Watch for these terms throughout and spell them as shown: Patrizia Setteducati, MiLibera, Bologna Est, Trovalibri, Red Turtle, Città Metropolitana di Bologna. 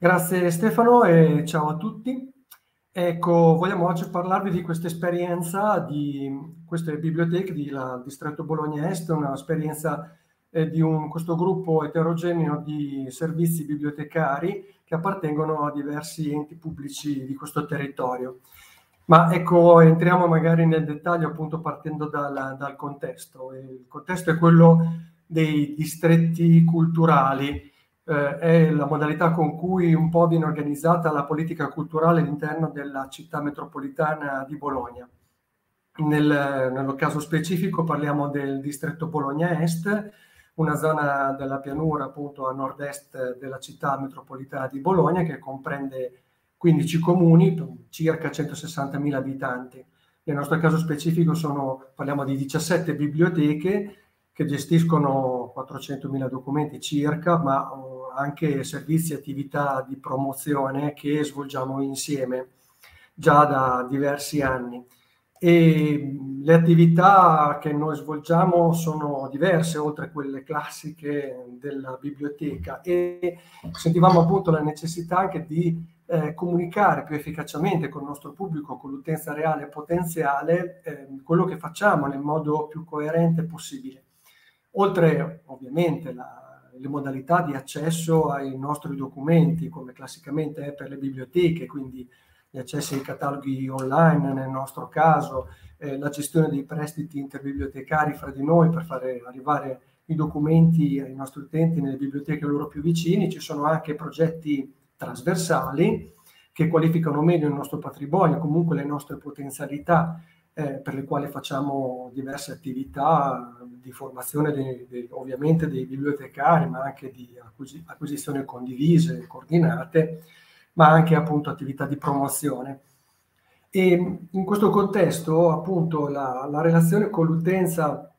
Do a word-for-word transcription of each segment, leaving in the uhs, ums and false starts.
Grazie Stefano e ciao a tutti. Ecco, vogliamo oggi parlarvi di questa esperienza di queste biblioteche di la, distretto Bologna Est, una esperienza eh, di un, questo gruppo eterogeneo di servizi bibliotecari che appartengono a diversi enti pubblici di questo territorio. Ma ecco, entriamo magari nel dettaglio appunto partendo dal, dal contesto. Il contesto è quello dei distretti culturali, eh, è la modalità con cui un po' viene organizzata la politica culturale all'interno della città metropolitana di Bologna. Nel, nello caso specifico parliamo del distretto Bologna Est, una zona della pianura appunto a nord-est della città metropolitana di Bologna che comprende quindici comuni, circa centosessantamila abitanti. Nel nostro caso specifico sono, parliamo di diciassette biblioteche che gestiscono quattrocentomila documenti circa, ma anche servizi e attività di promozione che svolgiamo insieme già da diversi anni. E le attività che noi svolgiamo sono diverse oltre a quelle classiche della biblioteca e sentivamo appunto la necessità anche di Eh, comunicare più efficacemente con il nostro pubblico, con l'utenza reale e potenziale, eh, quello che facciamo nel modo più coerente possibile. Oltre ovviamente la, le modalità di accesso ai nostri documenti, come classicamente è per le biblioteche, quindi gli accessi ai cataloghi online nel nostro caso, eh, la gestione dei prestiti interbibliotecari fra di noi per fare arrivare i documenti ai nostri utenti nelle biblioteche loro più vicini. Ci sono anche progetti trasversali che qualificano meglio il nostro patrimonio, comunque le nostre potenzialità eh, per le quali facciamo diverse attività di formazione dei, dei, ovviamente dei bibliotecari, ma anche di acquisi, acquisizione condivise, coordinate, ma anche appunto attività di promozione. E in questo contesto appunto la, la relazione con l'utenza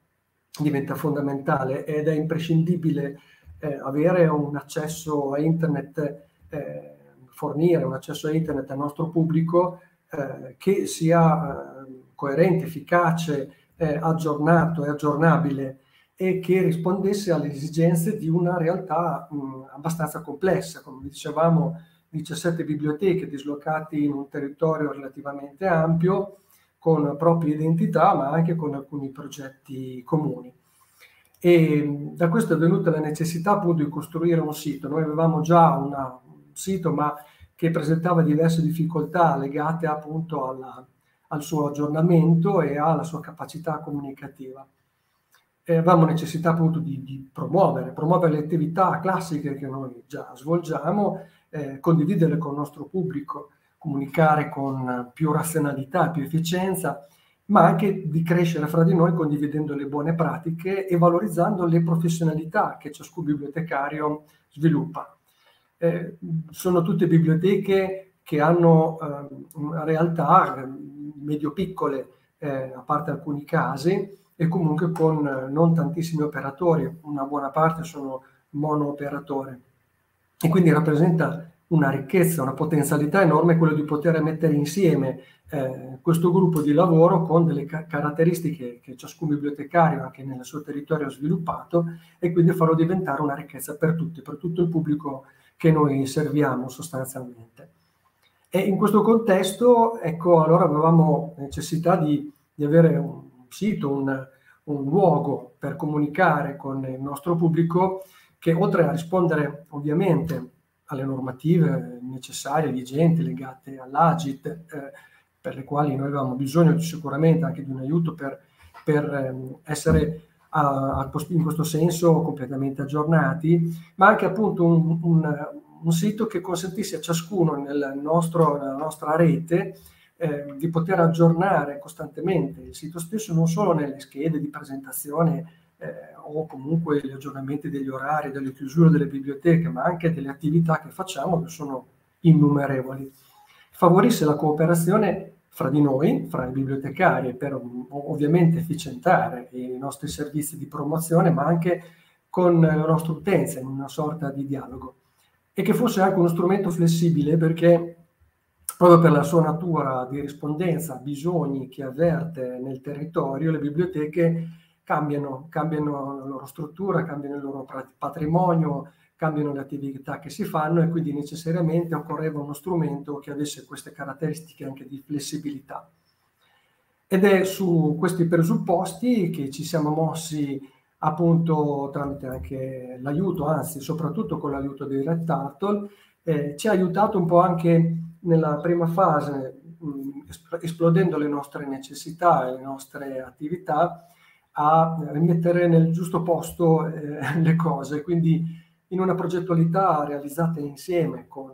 diventa fondamentale ed è imprescindibile eh, avere un accesso a internet Eh, fornire un accesso a internet al nostro pubblico eh, che sia eh, coerente, efficace, eh, aggiornato e aggiornabile e che rispondesse alle esigenze di una realtà mh, abbastanza complessa. Come dicevamo, diciassette biblioteche dislocate in un territorio relativamente ampio, con proprie identità, ma anche con alcuni progetti comuni. E da questo è venuta la necessità appunto di costruire un sito. Noi avevamo già una sito ma che presentava diverse difficoltà legate appunto alla, al suo aggiornamento e alla sua capacità comunicativa. E avevamo necessità appunto di, di promuovere, promuovere le attività classiche che noi già svolgiamo, eh, condividerle con il nostro pubblico, comunicare con più razionalità, più efficienza, ma anche di crescere fra di noi condividendo le buone pratiche e valorizzando le professionalità che ciascun bibliotecario sviluppa. Eh, sono tutte biblioteche che hanno eh, realtà medio-piccole, eh, a parte alcuni casi, e comunque con eh, non tantissimi operatori, una buona parte sono monooperatori. E quindi rappresenta una ricchezza, una potenzialità enorme quello di poter mettere insieme eh, questo gruppo di lavoro con delle ca- caratteristiche che ciascun bibliotecario anche nel suo territorio ha sviluppato e quindi farlo diventare una ricchezza per tutti, per tutto il pubblico che noi serviamo sostanzialmente. E in questo contesto, ecco, allora avevamo necessità di, di avere un sito, un, un luogo per comunicare con il nostro pubblico che oltre a rispondere ovviamente alle normative necessarie, vigenti, legate all'Agit, eh, per le quali noi avevamo bisogno sicuramente anche di un aiuto per, per essere A, a, in questo senso completamente aggiornati, ma anche appunto un, un, un sito che consentisse a ciascuno nel nostro, nella nostra rete eh, di poter aggiornare costantemente il sito stesso, non solo nelle schede di presentazione eh, o comunque gli aggiornamenti degli orari, delle chiusure delle biblioteche, ma anche delle attività che facciamo che sono innumerevoli. Favorisse la cooperazione fra di noi, fra i bibliotecari, per ovviamente efficientare i nostri servizi di promozione, ma anche con la nostra utenza, in una sorta di dialogo. E che fosse anche uno strumento flessibile, perché proprio per la sua natura di rispondenza a bisogni che avverte nel territorio, le biblioteche cambiano, cambiano la loro struttura, cambiano il loro patrimonio, cambiano le attività che si fanno e quindi necessariamente occorreva uno strumento che avesse queste caratteristiche anche di flessibilità. Ed è su questi presupposti che ci siamo mossi appunto tramite anche l'aiuto, anzi soprattutto con l'aiuto di Red Turtle, eh, ci ha aiutato un po' anche nella prima fase, mh, esplodendo le nostre necessità e le nostre attività, a rimettere nel giusto posto eh, le cose, quindi in una progettualità realizzata insieme con,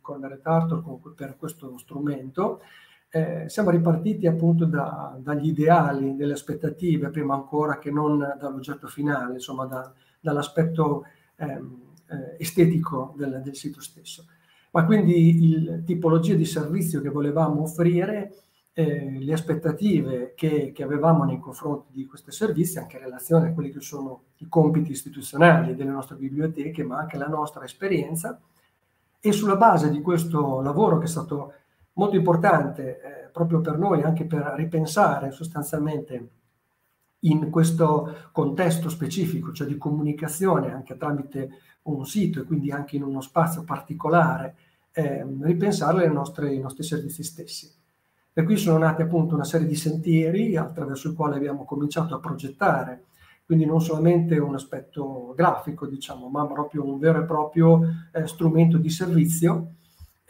con Red Turtle con, per questo strumento. Eh, siamo ripartiti appunto da, dagli ideali, delle aspettative, prima ancora che non dall'oggetto finale, insomma da, dall'aspetto ehm, estetico del, del sito stesso. Ma quindi il tipologia di servizio che volevamo offrire, eh, le aspettative che, che avevamo nei confronti di questi servizi, anche in relazione a quelli che sono i compiti istituzionali delle nostre biblioteche, ma anche la nostra esperienza, e sulla base di questo lavoro che è stato molto importante eh, proprio per noi, anche per ripensare sostanzialmente in questo contesto specifico, cioè di comunicazione anche tramite un sito e quindi anche in uno spazio particolare, eh, ripensare le nostre, i nostri servizi stessi. Per cui sono nate appunto una serie di sentieri attraverso i quali abbiamo cominciato a progettare, quindi non solamente un aspetto grafico, diciamo, ma proprio un vero e proprio eh, strumento di servizio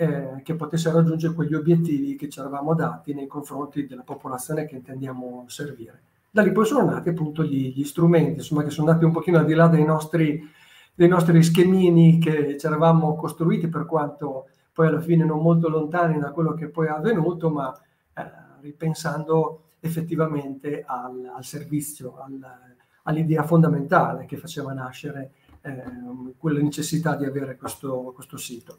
Eh, che potesse raggiungere quegli obiettivi che ci eravamo dati nei confronti della popolazione che intendiamo servire. Da lì poi sono nati appunto gli, gli strumenti, insomma, che sono andati un pochino al di là dei nostri, dei nostri schemini che ci eravamo costruiti, per quanto poi alla fine non molto lontani da quello che poi è avvenuto, ma eh, ripensando effettivamente al, al servizio, al, all'idea fondamentale che faceva nascere eh, quella necessità di avere questo, questo sito.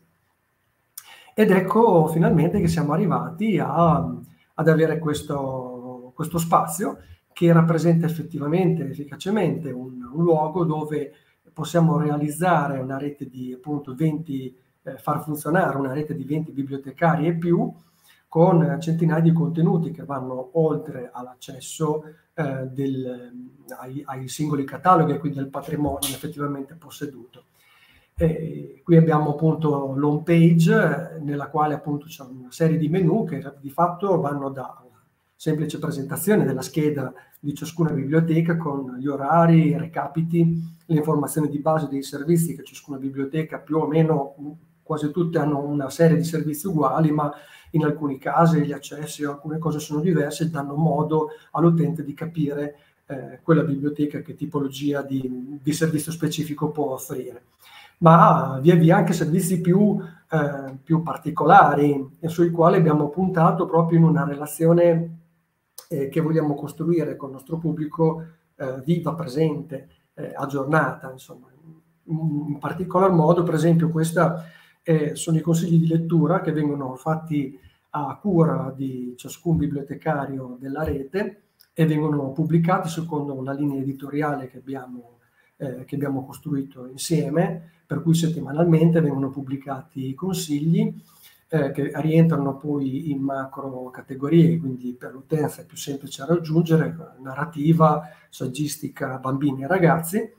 Ed ecco finalmente che siamo arrivati a, ad avere questo, questo spazio che rappresenta effettivamente, efficacemente un, un luogo dove possiamo realizzare una rete di appunto venti, eh, far funzionare una rete di venti bibliotecari e più, con centinaia di contenuti che vanno oltre all'accesso eh, del, ai, ai singoli cataloghi e quindi al patrimonio effettivamente posseduto. Eh, qui abbiamo appunto l'home page, nella quale appunto c'è una serie di menu che di fatto vanno da una semplice presentazione della scheda di ciascuna biblioteca con gli orari, i recapiti, le informazioni di base dei servizi che ciascuna biblioteca, più o meno quasi tutte hanno una serie di servizi uguali, ma in alcuni casi gli accessi o alcune cose sono diverse e danno modo all'utente di capire eh, quella biblioteca che tipologia di, di servizio specifico può offrire. Ma via via anche servizi più, eh, più particolari e sui quali abbiamo puntato proprio in una relazione eh, che vogliamo costruire con il nostro pubblico eh, viva, presente, eh, aggiornata, insomma. In particolar modo, per esempio, questi eh, sono i consigli di lettura che vengono fatti a cura di ciascun bibliotecario della rete e vengono pubblicati secondo una linea editoriale che abbiamo Eh, che abbiamo costruito insieme, per cui settimanalmente vengono pubblicati i consigli eh, che rientrano poi in macro categorie, quindi per l'utenza è più semplice da raggiungere, narrativa, saggistica, bambini e ragazzi,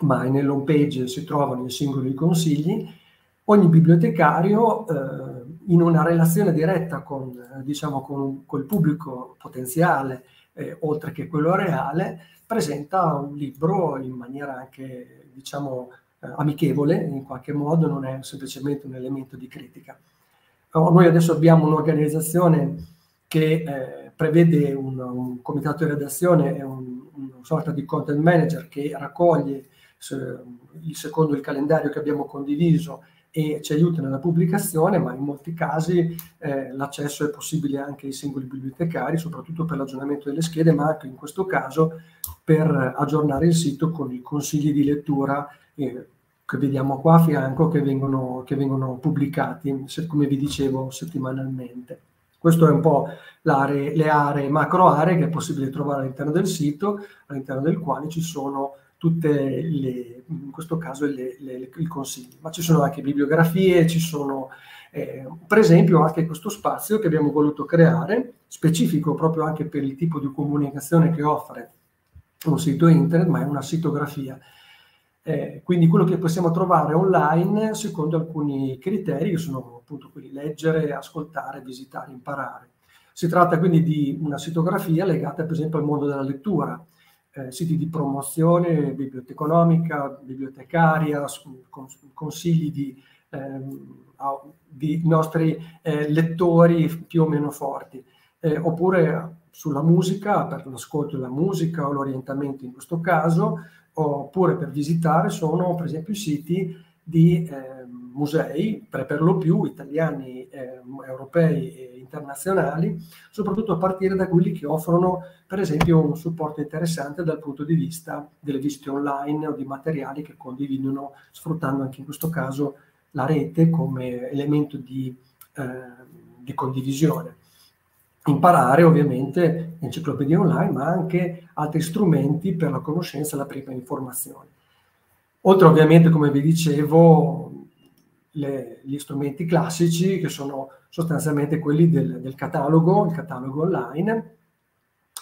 ma nell'home page si trovano i singoli consigli. Ogni bibliotecario eh, in una relazione diretta con, diciamo, con, col pubblico potenziale, eh, oltre che quello reale, presenta un libro in maniera anche, diciamo, eh, amichevole, in qualche modo, non è semplicemente un elemento di critica. Allora, noi adesso abbiamo un'organizzazione che eh, prevede un, un comitato di redazione e un, una sorta di content manager che raccoglie se, il, secondo il calendario che abbiamo condiviso e ci aiuta nella pubblicazione, ma in molti casi eh, l'accesso è possibile anche ai singoli bibliotecari, soprattutto per l'aggiornamento delle schede, ma anche in questo caso per aggiornare il sito con i consigli di lettura eh, che vediamo qua a fianco, che vengono, che vengono pubblicati, se, come vi dicevo, settimanalmente. Questo è un po' l'area, le aree, macro aree che è possibile trovare all'interno del sito, all'interno del quale ci sono tutte le, in questo caso, le, le, le, i consigli. Ma ci sono anche bibliografie, ci sono, eh, per esempio, anche questo spazio che abbiamo voluto creare, specifico proprio anche per il tipo di comunicazione che offre un sito internet, ma è una sitografia. Eh, quindi quello che possiamo trovare online secondo alcuni criteri che sono appunto quelli leggere, ascoltare, visitare, imparare. Si tratta quindi di una sitografia legata per esempio al mondo della lettura, eh, siti di promozione biblioteconomica, bibliotecaria, consigli di, ehm, di nostri eh, lettori più o meno forti, eh, oppure sulla musica, per l'ascolto della musica o l'orientamento in questo caso, oppure per visitare sono per esempio i siti di eh, musei, per, per lo più italiani, eh, europei e internazionali, soprattutto a partire da quelli che offrono per esempio un supporto interessante dal punto di vista delle visite online o di materiali che condividono, sfruttando anche in questo caso la rete come elemento di, eh, di condivisione. Imparare ovviamente enciclopedie online, ma anche altri strumenti per la conoscenza e la prima informazione. Oltre ovviamente, come vi dicevo, le, gli strumenti classici che sono sostanzialmente quelli del, del catalogo, il catalogo online,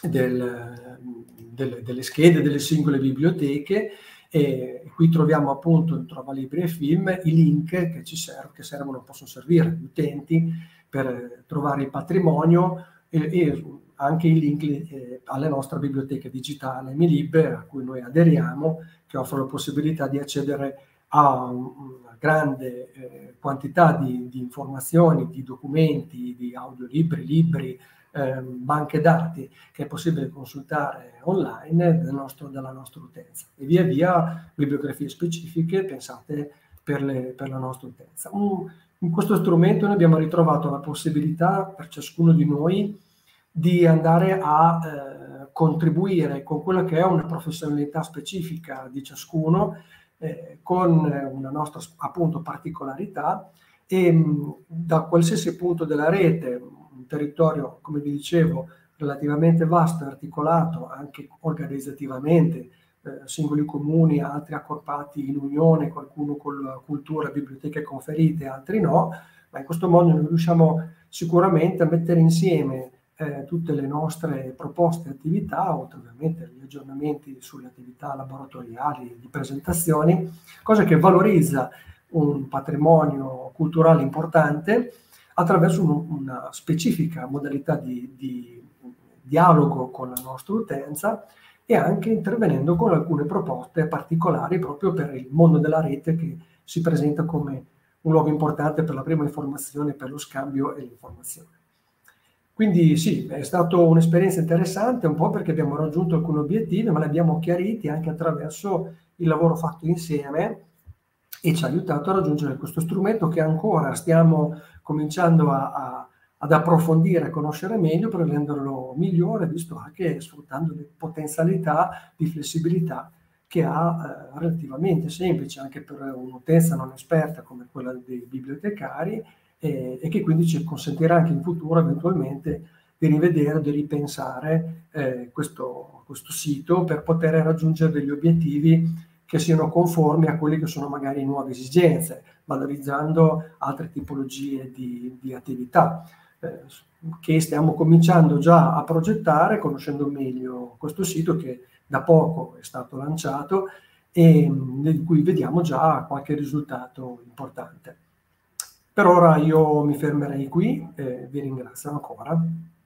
del, del, delle schede delle singole biblioteche, e qui troviamo appunto in Trovalibri e Film i link che ci servono, che servono, possono servire agli utenti per trovare il patrimonio e, e anche i link eh, alla nostra biblioteca digitale MiLibera, a cui noi aderiamo, che offre la possibilità di accedere a una grande eh, quantità di, di informazioni, di documenti, di audiolibri, libri, eh, banche dati che è possibile consultare online dal nostro, dalla nostra utenza, e via via bibliografie specifiche pensate per, le, per la nostra utenza. Un, In questo strumento noi abbiamo ritrovato la possibilità per ciascuno di noi di andare a eh, contribuire con quella che è una professionalità specifica di ciascuno, eh, con una nostra appunto particolarità, e mh, da qualsiasi punto della rete, un territorio, come vi dicevo, relativamente vasto e articolato anche organizzativamente, Eh, singoli comuni, altri accorpati in unione, qualcuno con cultura, biblioteche conferite, altri no, ma in questo modo noi riusciamo sicuramente a mettere insieme eh, tutte le nostre proposte e attività, oltre ovviamente agli aggiornamenti sulle attività laboratoriali, di presentazioni, cosa che valorizza un patrimonio culturale importante attraverso un, una specifica modalità di, di dialogo con la nostra utenza, e anche intervenendo con alcune proposte particolari proprio per il mondo della rete, che si presenta come un luogo importante per la prima informazione, per lo scambio e l'informazione. Quindi sì, è stata un'esperienza interessante, un po' perché abbiamo raggiunto alcuni obiettivi, ma li abbiamo chiariti anche attraverso il lavoro fatto insieme, e ci ha aiutato a raggiungere questo strumento che ancora stiamo cominciando a, a ad approfondire, a conoscere meglio per renderlo migliore, visto anche sfruttando le potenzialità di flessibilità che ha, eh, relativamente semplice anche per un'utenza non esperta come quella dei bibliotecari, eh, e che quindi ci consentirà anche in futuro eventualmente di rivedere, di ripensare eh, questo, questo sito per poter raggiungere degli obiettivi che siano conformi a quelle che sono magari nuove esigenze, valorizzando altre tipologie di, di attività, che stiamo cominciando già a progettare, conoscendo meglio questo sito che da poco è stato lanciato e di cui vediamo già qualche risultato importante. Per ora io mi fermerei qui, eh, vi ringrazio ancora.